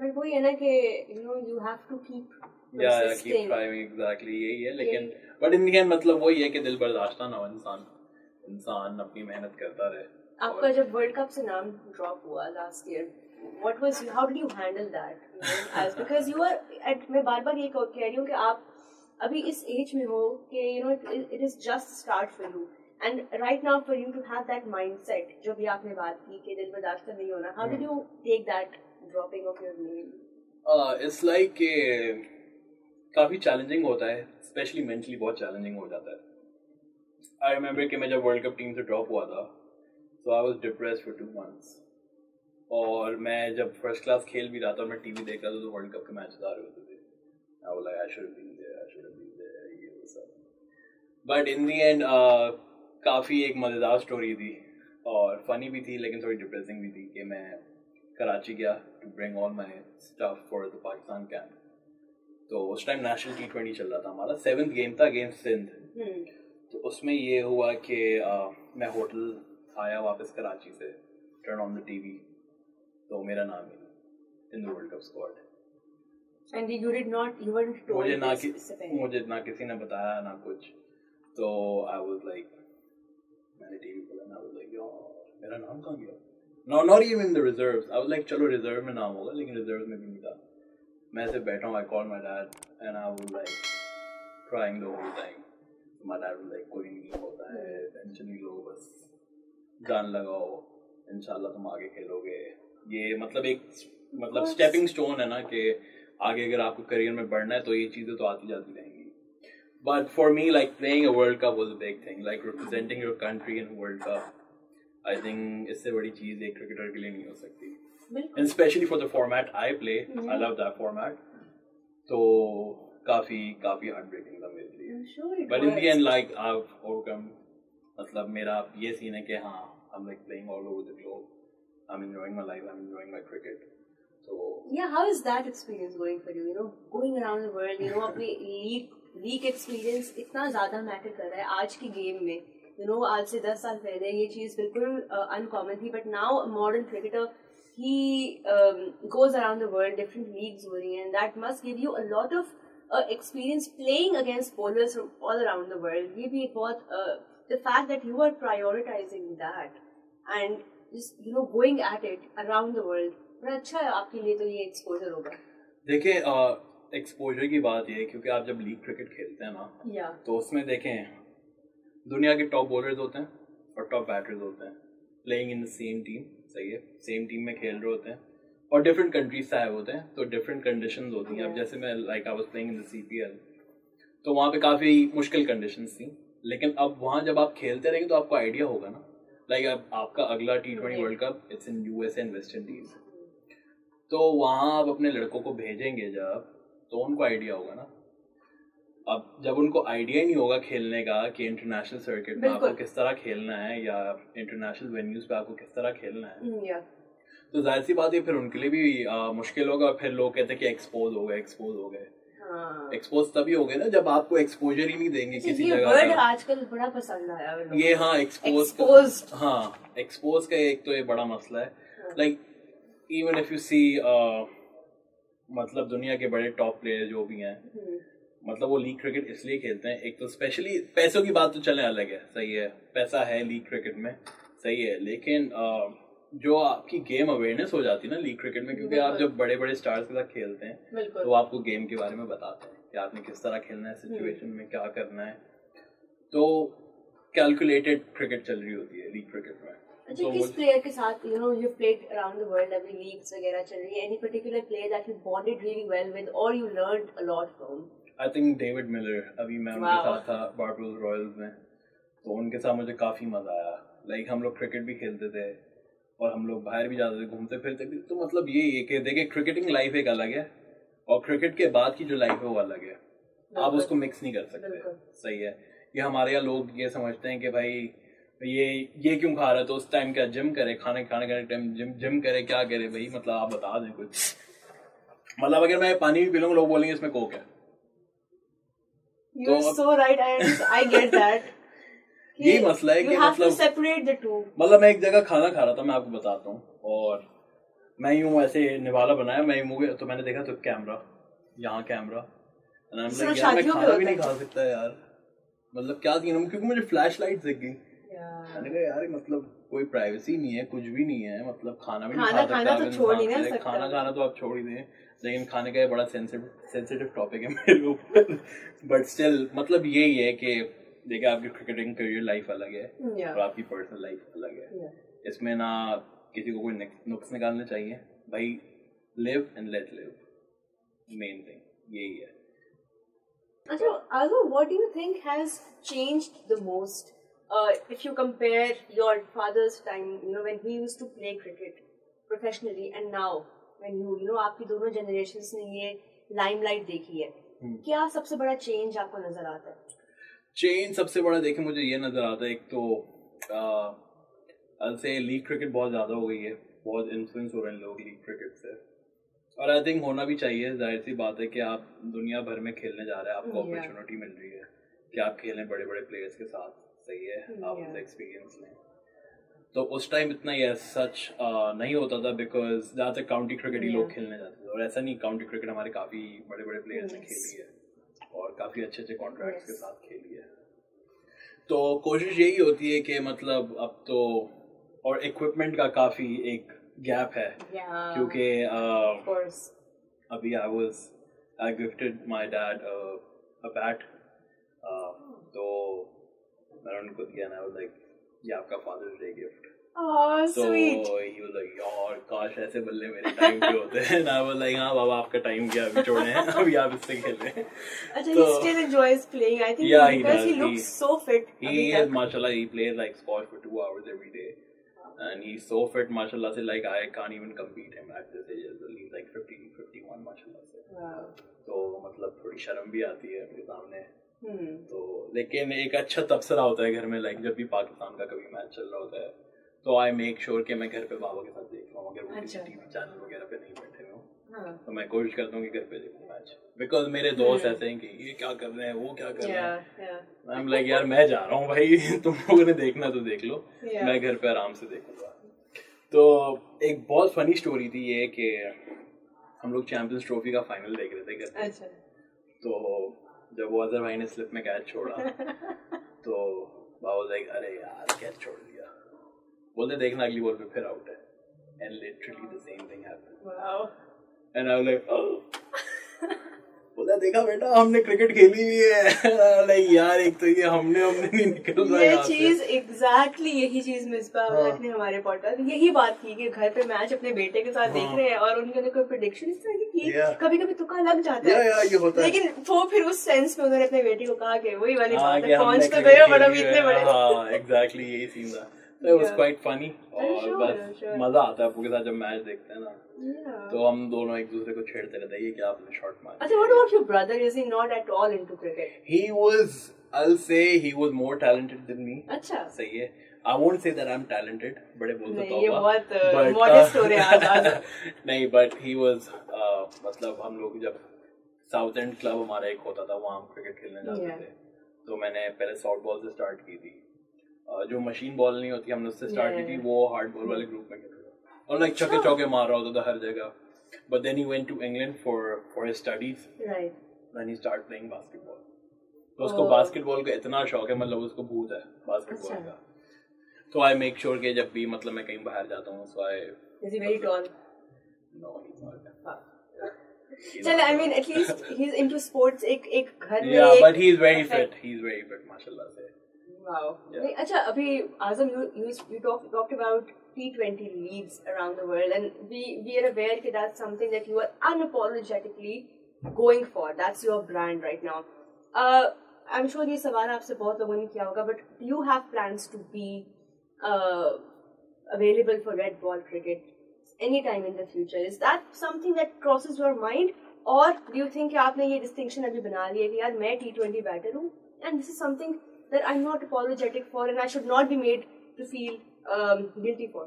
But वही है ना कि you know you have to keep persisting. Keep trying, exactly यही है। लेकिन but in the end मतलब वही है कि दिल बर्दाश्त ना हो इंसान अपनी मेहनत करता रहे। आपका जब वर्ल्ड कप से नाम ड्रॉप हुआ last year, what was how did you handle that? As because you are, मैं बार-बार ये कह रही हूं कि आप अभी इस एज में हो कि you know it is just start for you, And right now, for you to have that mindset, जो भी आपने बात की कि दिल बर्दाश्त नहीं होना, how did you take that dropping of your name? It's like काफी challenging होता है, especially mentally बहुत challenging हो जाता है. I remember कि मैं जब World Cup team से drop हुआ था, so I was depressed for 2 months. और मैं जब first class खेल भी रहा था और मैं TV देख रहा था तो World Cup के matches आ रहे होते थे. I was like, I should have been there, I should have been there, ये वो सब. But in the end, काफ़ी एक मज़ेदार स्टोरी थी और फ़नी भी थी लेकिन थोड़ी डिप्रेसिंग भी थी कि मैं कराची गया to bring all my stuff for the Pakistan camp. तो उस टाइम नेशनल T20 चल रहा था, हमारा 7th गेम था अगेंस्ट सिंध. तो उसमें ये हुआ कि मैं होटल आया वापस कराची से, टर्न ऑन द TV, तो मेरा नाम ही in the world cup squad. And you did not even told? मुझे ना किसी ने बताया ना कुछ. तो आई वाज लाइक, मैंने टीवी खोला ना, बोला यार मेरा नाम कहाँ गया? Not even the reserves. I was like, चलो reserve में नाम होगा लेकिन reserves में भी नहीं था. मैं ऐसे बैठा हूँ, I called my dad and I was like crying the whole time. My dad was like, कोई नहीं होता है, टेंशन नहीं लो, बस जान लगाओ, इंशाल्लाह तुम आगे खेलोगे. ये मतलब एक मतलब stepping stone है ना कि आगे अगर आपको करियर में बढ़ना है तो ये चीज़ें तो आती जाती रहेंगी. But for me, like, playing a World Cup was a big thing. Like, representing your country in a World Cup, I think it's a very cheesy thing for a cricketer. And especially for the format I play, I love that format. So, काफी heartbreaking था मेरे लिए. I'm sure it was. But in the end, like, I've overcome. मतलब मेरा ये scene है कि हाँ, I'm like playing all over the globe. I'm enjoying my life. I'm enjoying my cricket. So yeah, how is that experience going for you? You know, going around the world. You know, अपनी league experience इतना ज़्यादा matter कर रहा है आज की game में. You know, आज से 10 साल पहले ये चीज़ बिल्कुल uncommon थी, but now a modern cricketer he goes around the world, different leagues हो रही हैं, and that must give you a lot of experience playing against bowlers from all around the world. ये भी बहुत the fact that you are prioritizing that and just you know going at it around the world. पर अच्छा है आपके लिए तो ये exposure होगा. देखिए एक्सपोजर की बात ये है क्योंकि आप जब लीग क्रिकेट खेलते हैं ना तो उसमें देखें दुनिया के टॉप बॉलर्स होते हैं और टॉप बैटर्स होते हैं playing in the same team. सही है, सेम टीम में खेल रहे होते हैं और डिफरेंट कंट्रीज से आए होते हैं तो डिफरेंट कंडीशंस होती हैं. अब जैसे मैं like I was playing in the CPL तो वहाँ पे काफ़ी मुश्किल कंडीशंस थी लेकिन अब वहाँ जब आप खेलते रहेंगे तो आपको आइडिया होगा ना. लाइक अब आपका अगला T20 world cup it's in USA and West Indies, तो वहाँ आप अपने लड़कों को भेजेंगे जब तो उनको आइडिया होगा ना. अब जब उनको आइडिया ही नहीं होगा खेलने का कि इंटरनेशनल सर्किट में आपको किस तरह खेलना है या इंटरनेशनल वेन्यूज़ पे आपको किस तरह खेलना है तो जाहिर सी बात है फिर उनके लिए भी मुश्किल होगा. और फिर लोग कहते हैं कि एक्सपोज हो गए. एक्सपोज तभी हो गए ना जब आपको एक्सपोजर ही नहीं देंगे किसी जगह. आजकल बड़ा पसंद आया ये एक्सपोज का एक तो ये बड़ा मसला है. Like even if you see मतलब दुनिया के बड़े टॉप प्लेयर जो भी हैं मतलब वो लीग क्रिकेट इसलिए खेलते हैं, एक तो स्पेशली पैसों की बात तो चले अलग है. सही है, पैसा है लीग क्रिकेट में, सही है, लेकिन जो आपकी गेम अवेयरनेस हो जाती है ना लीग क्रिकेट में क्योंकि आप जब बड़े बड़े स्टार्स के साथ खेलते हैं तो आपको गेम के बारे में बताते हैं कि आपने किस तरह खेलना है, सिचुएशन में क्या करना है. तो कैलकुलेटेड क्रिकेट चल रही होती है लीग क्रिकेट में. अच्छा, किस प्लेयर के साथ you know you played around the world, अभी लीग्स वगैरह चल रही है, any particular player that you bonded really well with और you learned a lot from? I think David Miller. अभी मैं उनके साथ था बारबाडोस रॉयल्स में तो उनके साथ मुझे काफ़ी मज़ा आया. लाइक हम लोग क्रिकेट भी खेलते थे और हम लोग बाहर भी जाते थे, घूमते फिरते भी. तो मतलब ये कि देखिए क्रिकेटिंग लाइफ एक अलग है और क्रिकेट के बाद की जो लाइफ है वो अलग है, आप उसको मिक्स नहीं कर सकते. सही है, ये हमारे यहाँ लोग ये समझते हैं कि भाई ये क्यों खा रहा है तो उस टाइम क्या जिम करे, खाने का टाइम जिम करे, क्या करे भाई, मतलब आप बता दें कुछ. मतलब अगर मैं पानी भी पी लूंगा लोग बोलेंगे इसमें कोक है. You are so right, I get that. यही मसला है कि मतलब सेपरेट द टू. मतलब मैं एक जगह खाना खा रहा था, मैं आपको बताता हूँ, और मैं यूं ऐसे निवाला बनाया, मैं मुँह तो मैंने देखा तो यहाँ कैमरा मैं खाना भी नहीं खा सकता यार, मतलब क्या सीन, क्योंकि मुझे फ्लैश लाइट दिख गई. मैंने कहा यार मतलब कोई प्राइवेसी नहीं है, कुछ भी नहीं है, मतलब खाना भी नहीं खा सकता. खाना तो आप छोड़ ही दें, लेकिन खाने का ये बड़ा सेंसिटिव टॉपिक है मेरे ऊपर. बट स्टिल मतलब यही है कि देखिए आपकी क्रिकेटिंग करियर लाइफ अलग है और आपकी पर्सनल लाइफ अलग है, इसमें ना किसी को कोई नुक्स निकालना चाहिए भाई, live and let live, main thing यही है. अच्छा Azam, what do you think has changed the most if you compare your father's time, you know, when he used to play cricket professionally and now when you know आपकी दोनों generations ने ये limelight देखी है, क्या सबसे बड़ा change आपको नजर आता है? Change सबसे बड़ा देखे मुझे ये नजर आता है, एक तो I'll say league cricket बहुत ज़्यादा हो गई है, बहुत influence हो रहे हैं लोग league cricket से, और आई थिंक होना भी चाहिए. जाहिर सी बात है कि आप दुनिया भर में खेलने जा रहे हैं, आपको अपॉर्चुनिटी मिल रही है कि आप खेलें बड़े बड़े प्लेयर्स के साथ, सही है, आप उनसे एक्सपीरियंस लें. तो उस टाइम इतना ये सच नहीं होता था बिकॉज ज़्यादातर काउंटी क्रिकेट ही लोग खेलने जाते थे, और ऐसा नहीं, काउंटी क्रिकेट हमारे काफ़ी बड़े बड़े प्लेयर्स ने खेली है और काफ़ी अच्छे अच्छे कॉन्ट्रैक्ट्स के साथ खेली है. तो कोशिश यही होती है कि मतलब अब तो, और इक्विपमेंट का काफ़ी एक गैप है क्योंकि अभी I gifted my dad a bat, तो मैंने उनको दिया ना, लाइक ये आपका फादर्स डे गिफ्ट, तो ही वाज लाइक यार काश ऐसे बल्ले मेरे टाइम पे होते हैं ना, वाज लाइक हां बाबा आपका टाइम क्या, अभी छोड़े हैं, अभी आप इससे खेलें. अच्छा he still enjoys playing, I think because he looks so fit, he is माशाल्लाह, he plays like squash for 2 hours every day. And he's so fit, mashallah. Say like I can't even compete him at this age. He's like 50, 51, mashallah. Wow. So, मतलब थोड़ी शर्म भी आती है मेरे सामने. तो लेकिन एक अच्छा तबसरा होता है घर में, like जब भी पाकिस्तान का कभी मैच चल रहा होता है, तो I make sure कि मैं घर पे बाबा के साथ देख पाऊँ, अगर वो किसी टीवी चैनल वगैरह पे नहीं बैठे हो, तो मैं कोशिश करता हूँ कि घर पे देखूँ मैच. Because मेरे दोस्त ऐसे हैं कि ये क्या कर रहे हैं, वो क्या कर रहे हैं, I'm like यार मैं जा रहा हूँ भाई, तुम लोगों ने देखना तो देख लो, मैं घर पे आराम से देखूँगा. तो एक बहुत फनी स्टोरी थी ये कि हम लोग चैम्पियंस ट्रॉफी का फाइनल देख रहे थे घर पे, तो जब वो अजहर भाई ने स्लिप में कैच छोड़ा तो बाबा लाइक अरे यार कैच छोड़ दिया, बोलते देखना अगली बॉल पे फिर आउट है, and literally the same thing happened, and I was like बोला देखा बेटा हमने क्रिकेट खेली हुई है, लाइक यार एक तो ये हमने नहीं निकल ये चीज एग्जैक्टली यही चीज मिसबा हक ने हमारे पॉडकास्ट यही बात की कि घर पे मैच अपने बेटे के साथ देख रहे हैं और उन्होंने कोई प्रेडिक्शन इस तरह की कभी-कभी तुक्का लग जाता है, ये होता है, लेकिन वो फिर उस सेंस में उन्होंने अपने बेटे को कहा कि वही वाली बात है, पहुंच तो गए बड़ा भी इतने बड़े. हां एग्जैक्टली यही सीन था, तो इट्स क्वाइट फनी और बस मजा आता है आपको के साथ जब मैच देखते हैं ना, तो हम दोनों एक दूसरे को छेड़ते रहते हैं ये क्या आपने शॉट मारा. अच्छा what about your brother, is he not at all into cricket? He was, I will say he was more talented than me. अच्छा सही है, I won't say that I am talented, बड़े बोल देता हूं ये बहुत मॉडेस्ट हो रहा है आज नहीं, बट ही वाज मतलब हम लोग जब साउथ एंड क्लब हमारा एक होता था वहां हम क्रिकेट खेलने जाते थे, तो मैंने पहले सॉफ्ट बॉल से स्टार्ट की थी, जो मशीन बॉल नहीं होती हमने उससे स्टार्ट की थी, वो हार्ड बॉल वाले ग्रुप में खेलता था और लाइक चौके चौके मार रहा होता था हर जगह. But then he went to England for his studies, then he start playing basketball, तो उसको बास्केटबॉल का इतना शौक है, मतलब उसको भूत है बास्केटबॉल का. तो आई मेक श्योर कि जब भी मतलब मैं कहीं बाहर जाता हूँ, so I is he very tall, no he is not. Well, I mean, at least he's into sports. एक घर में. Yeah, but he is very fit. He is very fit, mashallah. Wow. Yeah. अच्छा अभी Azam, you talked about T20 leagues around the world, and we are aware that that's something that you are unapologetically going for. That's your brand right now. I'm sure ये सवाल आपसे बहुत लोगों ने किया होगा, but do you have plans to be available for red ball cricket anytime in the future? Is that something that crosses your mind, or do you think कि आपने ये distinction अभी बना लिया कि यार मैं T20 बैटर हूँ, and this is something that I'm not apologetic for and I should not be made to feel guilty for.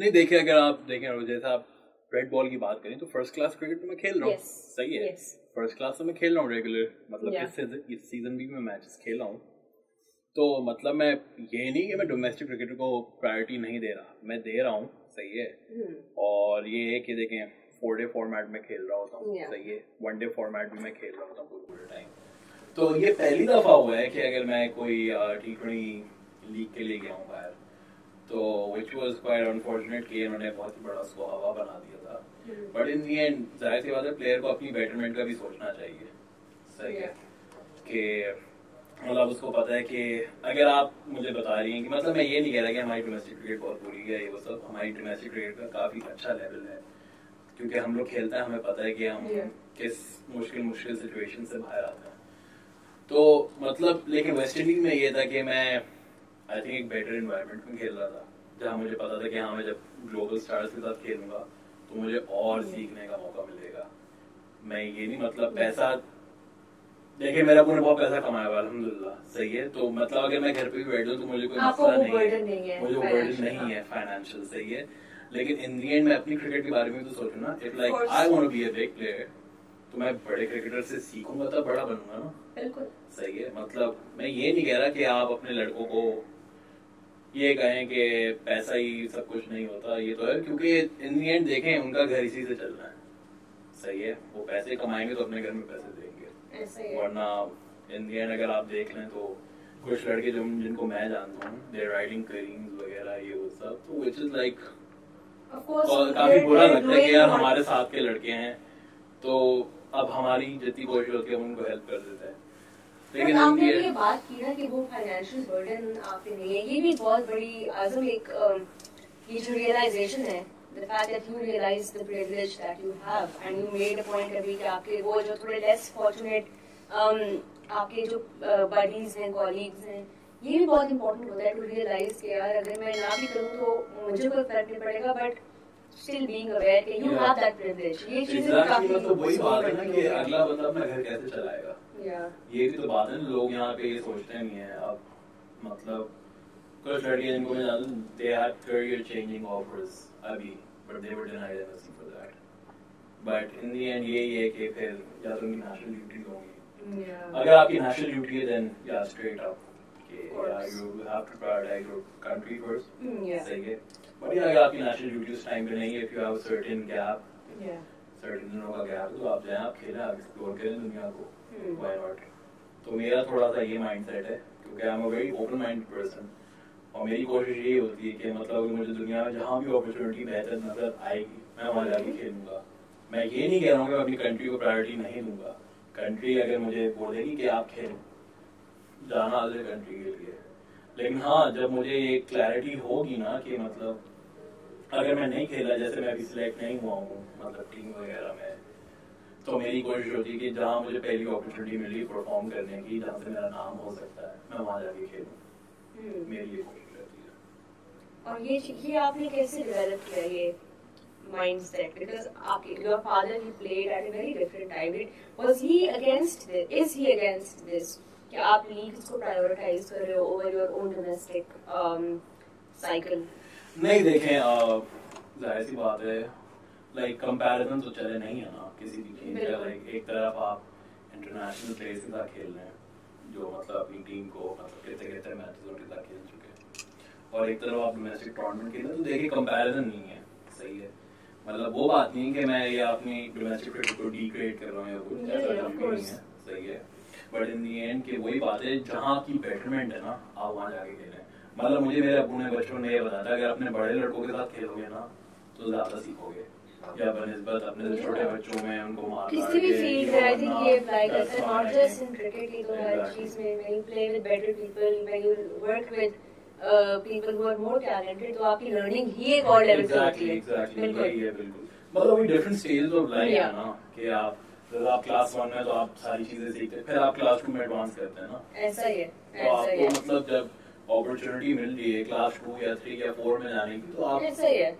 नहीं देखिए, अगर आप देखें और जैसा आप रेड बॉल की बात करें तो फर्स्ट क्लास क्रिकेट में खेल रहा हूँ, सही है, फर्स्ट क्लास में खेल रहा हूँ रेगुलर, मतलब इस सीजन भी मैं मैचेस खेल रहा हूँ, तो मतलब मैं ये नहीं कि मैं डोमेस्टिक क्रिकेट को प्रायोरिटी नहीं दे रहा, मैं दे रहा हूँ, सही है, और ये है कि देखें 4-day फॉर्मेट में खेल रहा होता हूँ, सही है, 1-day फॉर्मेट भी मैं खेल रहा होता हूँ पूरे टाइम. तो ये पहली दफ़ा हुआ है कि अगर मैं कोई T20 लीग के लिए गया हूँ बाहर, तो विच वॉज क्वाइट अनफॉर्चुनेट कि उन्होंने बहुत ही बड़ा सुहावा बना दिया था, बट इन दी एंड जाहिर सी बात है प्लेयर को अपनी बेटरमेंट का भी सोचना चाहिए, सही है, कि मतलब उसको पता है कि अगर आप मुझे बता रही हैं कि मतलब मैं ये नहीं कह रहा कि हमारी डोमेस्टिक क्रिकेट बहुत बुरी है, ये वो सब, हमारी डोमेस्टिक क्रिकेट का काफ़ी अच्छा लेवल है क्योंकि हम लोग खेलते हैं, हमें पता है कि हम किस मुश्किल सिचुएशन से बाहर आते हैं। तो मतलब लेकिन वेस्ट इंडीज में ये था कि मैं आई थिंक एक बेटर इन्वायरमेंट में खेल रहा था जहाँ मुझे पता था कि हाँ मैं जब ग्लोबल स्टार्स के साथ खेलूँगा तो मुझे और सीखने का मौका मिलेगा। मैं ये नहीं मतलब पैसा देखिए मेरा पूरा बहुत पैसा कमाया हुआ अल्हम्दुलिल्लाह, सही है। तो मतलब अगर मैं घर पे भी बैठ जाऊँ तो मुझे कोई मसला नहीं है, मुझे बर्डन नहीं है फाइनेंशियल, सही है। लेकिन इन दी एंड मैं अपनी क्रिकेट के बारे में तो सोचूं ना, it like I want to be a big player, तो मैं बड़े क्रिकेटर से सीखूंगा तब बड़ा बनूंगा ना, बिल्कुल सही है। मतलब मैं ये नहीं कह रहा कि आप अपने लड़कों को ये कहें कि पैसा ही सब कुछ नहीं होता, ये तो है क्योंकि इन दी एंड देखें उनका घर इसी से चल रहा है, सही है। वो पैसे कमाएंगे तो अपने घर में पैसे देंगे, वरना इन द एंड अगर आप देख लें तो कुछ लड़के जो जिनको मैं जानता हूँ दे राइडिंग करियर्स वगैरह ये वो सब, तो which is like of course काफी बुरा लगता है कि यार हमारे साथ के लड़के हैं तो अब हमारी जितनी कोशिश होती है हम उनको हेल्प कर देते हैं। लेकिन आपने ये बात की ना कि वो फाइनेंशियल बर्डन आप पे नहीं है, ये भी बहुत बड़ी आजम एक ये जो रियलाइजेशन है, the fact that you realize the privilege that you have and you made a point abhi ki aapke wo jo thode less fortunate aapke jo buddies hain, colleagues hain, ye bhi bahut important hota hai to realize ki yaar agar main na bhi karu to mujhe koi farak nahi padega, but still being aware that you have that privilege, ye cheez kafi matlab wohi baat hai na ki agla banda apna ghar kaise chalayega, ye bhi to baat hai, log yahan pe ye sochte nahi hai। ab matlab kuch ladies inko they had career changing offers abhi, but they were denied anything for that, but in the end ye hai ki phir ya to unki national duty hongi, agar aapki national duty hai then yeah straight up ki you have to prioritize your country first, sahi hai। but agar aapki national duty us time pe nahi hai, if you have a certain gap, certain dinon ka gap, to aap jahan aap khele aap explore kare duniya ko, why not। to mera thoda sa ye mindset hai kyunki I am a very open minded person और मेरी कोशिश यही होती है कि मतलब अगर मुझे दुनिया में जहाँ भी अपॉर्चुनिटी बेहतर नजर आएगी मैं वहाँ जाके खेलूँगा। मैं ये नहीं कह रहा हूँ कि मैं अपनी कंट्री को प्रायोरिटी नहीं दूंगा, कंट्री अगर मुझे बोलेगी कि आप खेलो जाना अदर कंट्री के लिए, लेकिन हाँ जब मुझे ये क्लैरिटी होगी ना कि मतलब अगर मैं नहीं खेला, जैसे मैं अभी सिलेक्ट नहीं हुआ हूँ मतलब टीम वगैरह में, तो मेरी कोशिश होती है कि जहाँ मुझे पहली अपॉर्चुनिटी मिली परफॉर्म करने की, जहाँ से मेरा नाम हो सकता है मैं वहाँ जाके खेलूँ, मेरी ये कोशिश रहती है। और ये आपने कैसे डेवलप किया ये माइंडसेट, बिकॉज़ आपके your father he played at a very different time, it was he against this, is he against this कि आप लीग्स को प्रायोरिटाइज कर रहे हो over your own domestic cycle? नहीं देखें जाहिर सी बात है लाइक कंपैरिजन तो चले नहीं है ना किसी भी चीज का, लाइक एक तरफ आप इंटरनेशनल प्लेयर्स के साथ खेल रहे हैं जो मतलब अपनी टीम को मतलब कहते-कहते मैचेस उनके साथ खेल चुके हैं, और एक तरफ आप डोमेस्टिक टूर्नामेंट खेल रहे हो, तो देखिए कंपैरिजन नहीं है, सही है। मतलब वो बात नहीं कि मैं या अपनी डोमेस्टिक क्रिकेट को डिग्रेड कर रहा हूँ या कुछ ऐसा नहीं है, सही है। बट इन दी एंड कि वही बात है जहाँ की बेटरमेंट है ना आप वहाँ जाके खेलें। मतलब मुझे मेरे अबू ने बचपन में ये बताया था अगर अपने बड़े लड़कों के साथ खेलोगे ना तो ज़्यादा सीखोगे, या बनस्बत अपने छोटे बच्चों में उनको मार किसी भी फील्ड में। आई थिंक ये अप्लाई करता है नॉट जस्ट इन क्रिकेट, ये तो हर चीज में, when you play with better people, when you work with people who are more talented, तो आपकी लर्निंग ही एक और लेवल पे होती है। बिल्कुल मतलब वो डिफरेंट स्टेजेस ऑफ लाइफ है ना कि आप क्लास 1 में तो आप सारी चीजें सीखते हैं, फिर आप क्लास 2 में एडवांस करते हैं ना, ऐसा ही है। तो आपको मतलब जब अपॉर्चुनिटी मिलती है क्लास 2 या 3 या 4 में जाने की, तो आप ऐसा ही है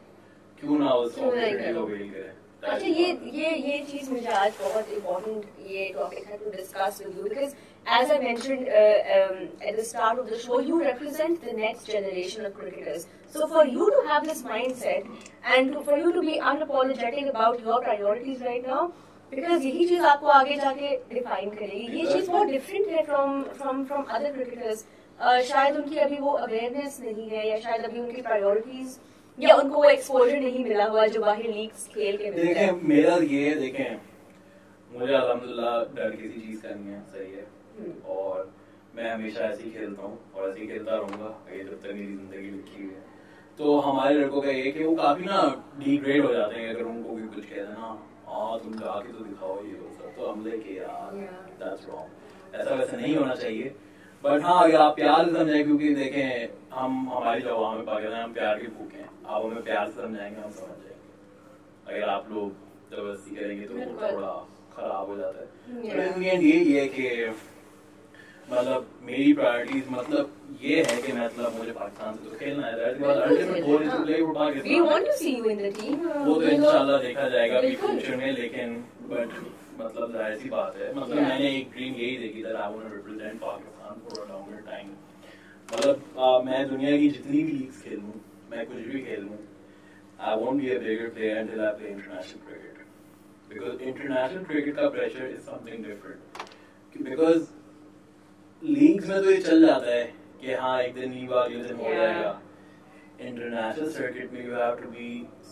क्यों ना उस वीडियो वेल करें। अच्छा ये चीज मुझे आज बहुत इम्पोर्टेंट ये टॉपिक है to discuss with you, because as I mentioned at the start of the show you represent the next generation of cricketers, so for you to have this mindset and for you to be unapologetic about your priorities right now, because यही चीज आपको आगे जाके define करेगी। ये चीज बहुत different है फ्रॉम अदर क्रिकेटर्स, शायद उनकी अभी वो अवेयरनेस नहीं है, या शायद अभी उनकी प्रायोरिटीज या उनको एक्सपोजर नहीं मिला हुआ जो बाहर लीग्स खेल के मिलता है। देखें मेरा ये देखें मुझे अल्हम्दुलिल्लाह डर किसी चीज़ का नहीं है, सही है। और मैं हमेशा ऐसे ही खेलता हूँ और ऐसे ही खेलता रहूँगा आगे जब तक मेरी जिंदगी लिखी हुई है। तो हमारे लड़कों का ये कि वो काफ़ी ना डिग्रेड हो जाते हैं अगर उनको भी कुछ कह देना, हाँ तुम जाके तो दिखाओ ये हो सर, तो हमले के यार दैट्स रॉन्ग, ऐसा वैसे नहीं होना चाहिए। बट हाँ अगर आप प्यार से समझें, क्योंकि देखें हम हमारी जो आवाम है पाकिस्तान, हम प्यार की भूखे हैं, आप हमें प्यार से समझाएंगे हम समझ जाएंगे। अगर आप लोग जबरदस्ती करेंगे तो थोड़ा खराब हो जाता है। तो ये है कि मतलब मेरी प्रायोरिटीज मतलब ये है कि मतलब मुझे पाकिस्तान से तो खेलना है। Ultimate goal is to play for Pakistan. We want to see you in the team. वो तो इंशाल्लाह देखा जाएगा फ्यूचर में, लेकिन बट मतलब जाहिर सी बात है, मतलब मैंने एक ड्रीम यही देखी था, I want to represent Pakistan for a longer time. मतलब मैं दुनिया की जितनी भी लीग्स खेलूं, मैं कुछ भी खेलूं, I want be a bigger player until I play international cricket, because international cricket का pressure is something different. Because leagues में तो ये चल जाता है कि हाँ एक दिन लीग वाले दिन हो जाएगा, इंटरनेशनल सर्किट में you have to be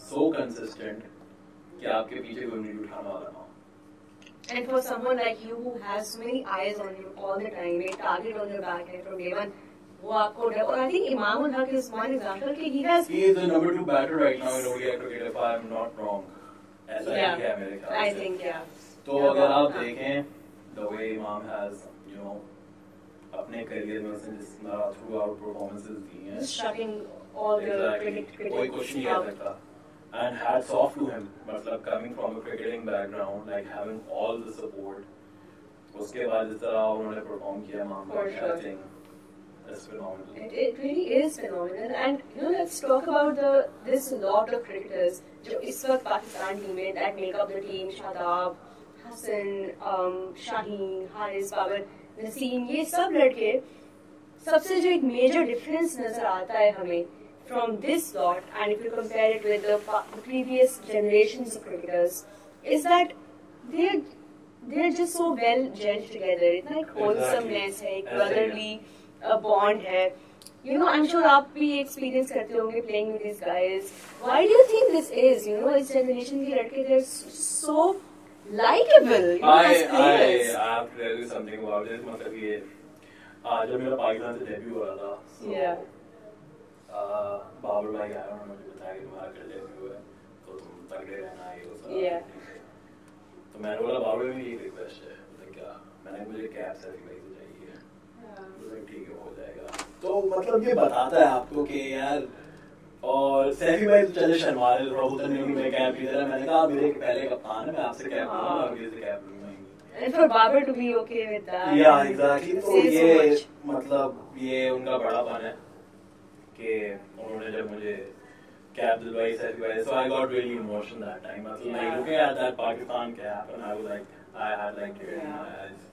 so consistent कि आपके पीछे कोई नहीं उठाने वाला हो। And for someone like you who has so many eyes on you all the time, a target on your back and from day one वो आपको। और I think Imam-ul-Haq is one example कि he is the number 2 batter right now in ODI cricket if I am not wrong, ऐसा ही है मेरे ख्याल से। आई थिंक या तो अगर आप देखें the way Imam has you know अपने करियर में उसने जिस तरह थ्रू आउट परफॉर्मेंसेस दी हैं, शॉकिंग ऑल द क्रिकेट कोई कुछ नहीं कर सकता। And hats off to him, मतलब coming from a cricketing background, like having all the support, उसके बाद जिस तरह उन्होंने परफॉर्म किया मामला thing is phenomenal. It really is phenomenal. And you know, let's talk about this lot of cricketers जो इस वक्त पाकिस्तान टीम में that make up the team, Shadab, Hasan, Shaheen, Haris, Babar, Naseem, ये सब लड़के। सबसे जो एक मेजर डिफरेंस नजर आता है हमें from this lot and if you compare it with the previous generations of cricketers is that they are just so well gelled together. इतना एक होलसमनेस है, एक ब्रदरली बॉन्ड है। You know I am sure आप भी experience करते होंगे playing with this guys. Why do you think this is? You know इस जनरेशन के लड़के they are so likeable. I have to tell you something about this. मतलब ये जब मेरा पाकिस्तान से डेब्यू हो रहा था, बाबर भाई आए, उन्होंने मुझे बताया कि तुम्हारा कल डेब्यू है तो तुम तगड़े रहना, ये वो सब। तो मैंने बोला बाबर भाई ये रिक्वेस्ट है, तो क्या मैंने मुझे कैब सर्विस ठीक हो जाएगा। तो मतलब ये बताता है आपको कि यार, और सैफी भाई चले शनवार रोबोटन ने मुझे कैप दी जरा, मैंने कहा आप मेरे पहले कप्तान है, मैं आपसे कैप लूंगा और ये से कैप लूंगा। And for Babar to be okay with that, या एग्जैक्टली। तो ये मतलब ये उनका बड़ापन है कि उन्होंने जब मुझे कैप दिलवाई सैफी भाई, so I got really emotional that time. मतलब I looking at that Pakistan cap and I was like I had like in my eyes.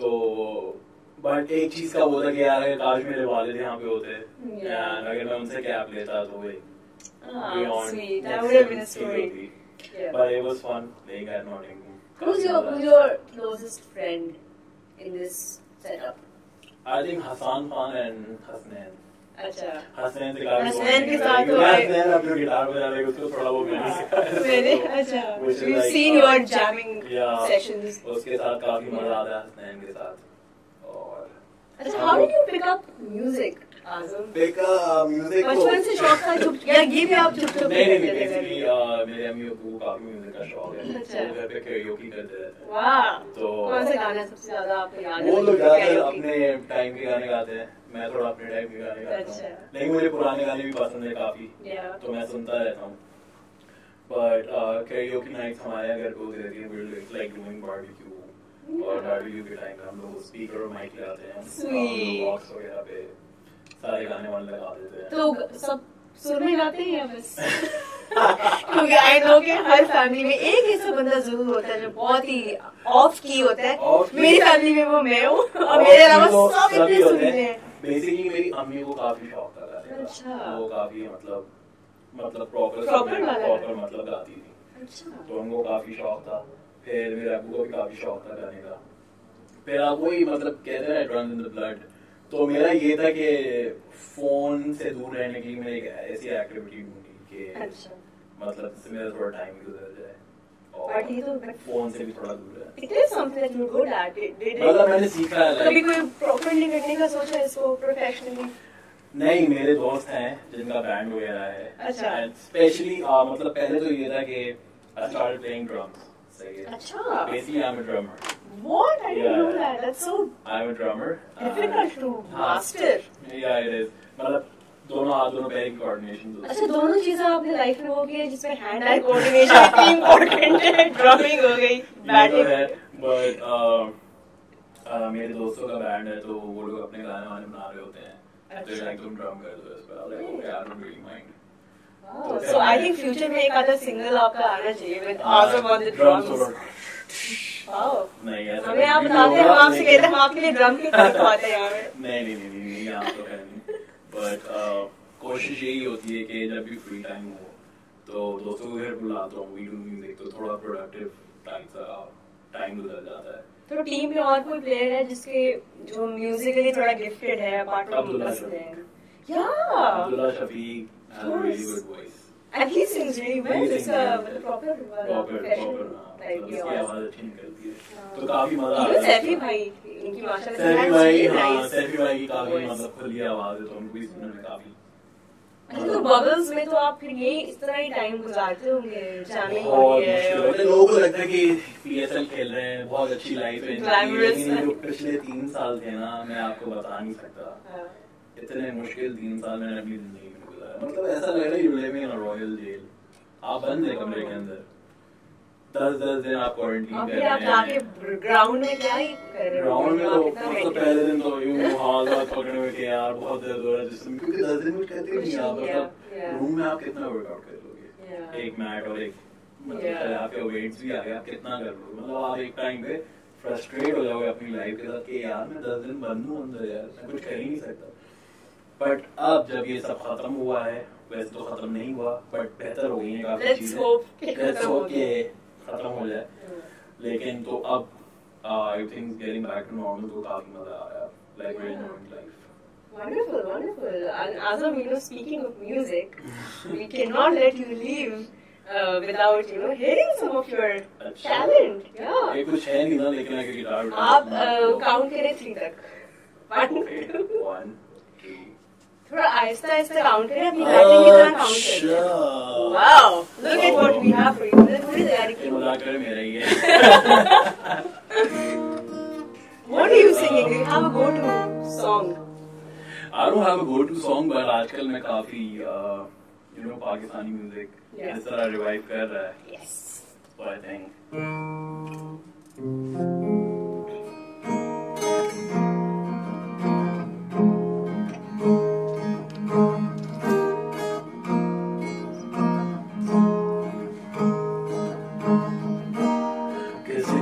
तो बट एक चीज का वो था कि यार काश मेरे वालिद यहाँ पे होते एंड अगर मैं उनसे कैप लेता तो वे sweet that would have been a story, but it was fun playing at Nottingham. Who's your closest friend in this setup? I think Hassan Khan and Hasnain. अच्छा, हसनैन के साथ तो हसनैन अपने गिटार बजा रहे, उसको थोड़ा वो मैंने अच्छा you seen your jamming sessions, उसके साथ काफी मजा आता है हसनैन के साथ। और अच्छा, how did you pick up music? Azam pick up music बचपन से शौक था या ये भी आप चुपचाप? नहीं नहीं, बेसिकली मेरे अम्मी को काफी म्यूजिक का शौक है, तो घर पे कैरियोकी करते हैं। वाह, तो कौन सा गाना सबसे ज्यादा आपको याद है? वो लोग ज्यादातर अपने टाइम के गाने गाते हैं, मैं थोड़ा अपने टाइम के गाने गाता हूं। लेकिन मुझे पुराने गाने भी पसंद है काफी, तो मैं सुनता रहता हूं। बट कैरियोकी नाइट्स हमारे घर पे होती रहती है, we will like doing barbecue और बारबेक्यू के टाइम हम लोग स्पीकर और माइक लगाते हैं, बॉक्स वगैरह पे सारे गाने वाले लगा देते हैं। तो सब सुर में गाते हैं या बस? क्योंकि आई नो कि हर फैमिली में एक ऐसा बंदा जरूर होता है जो बहुत ही ऑफ की होता है। मेरी फैमिली में वो मैं हूँ और मेरे अलावा सब इतने सुनते हैं। बेसिकली मेरी अम्मी को काफी शौक था गाने का, वो काफी मतलब प्रॉपर मतलब गाती थी, तो उनको काफी शौक था। फिर मेरे अबू को भी काफी शौक था गाने का। फिर आप वही मतलब कहते हैं ड्रम्स इन द ब्लड, तो मेरा ये था कि फोन से दूर रहने के लिए मैंने एक ऐसी एक्टिविटी ढूंढी कि मतलब जिससे मेरा थोड़ा टाइम गुजर जाए और फोन से भी थोड़ा दूर रहे। It is something that you good at, did it? मतलब मैंने सीखा है। कभी कोई प्रॉपर्ली करने का सोचा इसको प्रोफेशनली? नहीं, मेरे दोस्त हैं जिनका बैंड वगैरह है। अच्छा, स्पेशली मतलब पहले तो ये था कि आई स्टार्टेड प्लेइंग ड्रम्स। सही है, अच्छा basically I am a drummer. What? I didn't know that. That's so... I'm a drummer. Difficult to master. Yeah, it is. But दोनों hand-eye coordination. अच्छा दोनों चीजें आपने life में हो गई हैं जिसमें hand-eye coordination इतनी important है, drumming हो गई, batting. But मेरे दोस्तों का band है तो वो लोग अपने गाने वाने बना रहे होते हैं. They're like तुम drum कर दो इस पर. Like okay, I don't really mind. Wow. So I think future में एक आधा single आपका आना चाहिए with Azam on the drums. Wow. हमें आप बताते हैं हम आपसे कहते हैं आपके लिए drum की कितनी बातें यार. नहीं आप तो करेंगे. But कोशिश यही होती है कि जब भी free time हो तो दोस्तों को घर बुलाता हूँ. We do music तो थोड़ा productive time सा time गुजर जाता है. तो टीम में और कोई player है जिसके जो musically थोड़ा gifted है apart from Abdullah. Yeah. Abdullah Shafiq has a really good voice. And he sings really well. It's a proper professional. Like he also. तो काफी मजा आता है. सैफी भाई इनकी माशाल्लाह सैफी भाई की काफी मतलब खुली आवाज है तो हमको भी सुनने में काफी. अच्छा तो बबल्स में तो आप फिर यही इस तरह ही टाइम गुजारते होंगे जाने को ये. मतलब लोगों को लगता है कि PSL खेल रहे हैं बहुत अच्छी लाइफ है. लेकिन जो पिछले 3 साल थे ना मैं आपको बता नहीं सकता. इतने मुश्किल 3 साल मैंने अपनी जिंदगी में गुजारा. मतलब ऐसा लग रहा है you living in a royal jail. आप बंद हैं कमरे के अंदर 10 दिन आप क्वारंटीन कर रहे हैं. आप जाके ग्राउंड में क्या ही कर रहे हो. ग्राउंड में तो सबसे पहले दिन तो यूं हाथ हाथ पकड़ने में कि यार बहुत दर्द हो रहा है जिसमें क्योंकि 10 दिन कुछ कहते नहीं आप. मतलब रूम में आप कितना वर्कआउट कर लोगे एक मैट और एक मतलब आपके वेट्स भी आ गए आप कितना कर लोगे. मतलब आप एक टाइम पे फ्रस्ट्रेट हो जाओगे अपनी लाइफ के साथ कि यार मैं 10 दिन बंद हूं अंदर यार कुछ कर ही नहीं सकता. बट अब जब ये सब खत्म हुआ है वैसे तो खत्म नहीं हुआ बट बेहतर हो गई है काफी चीजें. Let's hope कि खत्म हो जाए. लेकिन तो अब everything's getting back to normal तो काफी मजा आया. Like we're enjoying life. Wonderful. And Azam, you know, speaking of music, we cannot let you leave without you know hearing some of your talent. Yeah. ये कुछ है नहीं ना लेकिन एक गिटार. आप count करें 3 तक. 1, 2. थोड़ा आहिस्ता-आहिस्ता काउंट करें अपनी बैटिंग की तरह काउंट करें. वाव, look at what we have for you. पूरी तैयारी की. मजाक कर मेरा ही है. What are you singing? Do you have a go-to song? I don't have a go-to song, but आजकल मैं काफी you know पाकिस्तानी म्यूजिक इस तरह रिवाइव कर रहा है. Yes. So I think.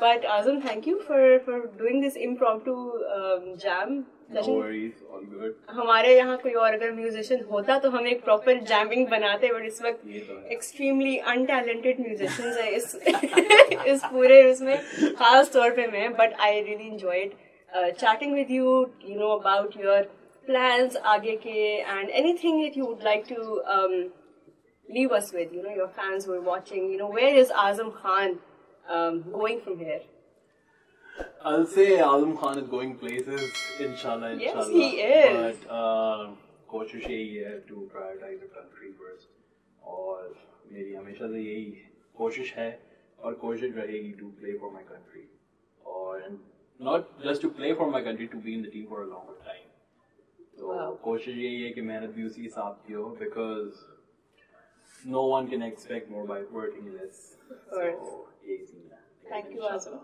But Azam, thank you for doing this impromptu jam. No worries, all good. हमारे यहाँ कोई और अगर musician होता तो हम एक proper jamming बनाते but इस वक्त extremely untalented musicians हैं इस पूरे इसमें खास तौर पे मैं. But I really enjoyed chatting with you. You know about your plans आगे के and anything that you would like to leave us with. You know your fans were watching. You know where is Azam Khan? Going from here? I'll say Azam Khan is going places, inshallah. Yes, he is. But कोशिश यही है to prioritize the country first. और मेरी हमेशा से यही कोशिश है और कोशिश रहेगी to play for my country. not just to play for my country, to be in the team for a longer time. So कोशिश यही है कि मेहनत भी उसी हिसाब की हो, because no one can expect more by working less. So thank you, Azam.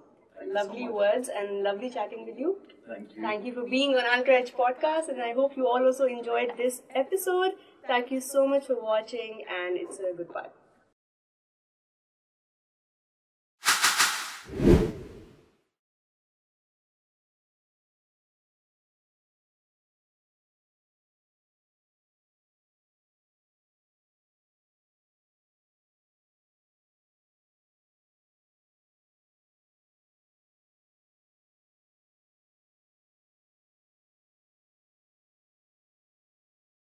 Lovely words and lovely chatting with you. Thank you. Thank you for being on Ultra Edge podcast, and I hope you all also enjoyed this episode. Thank you so much for watching, and it's a goodbye.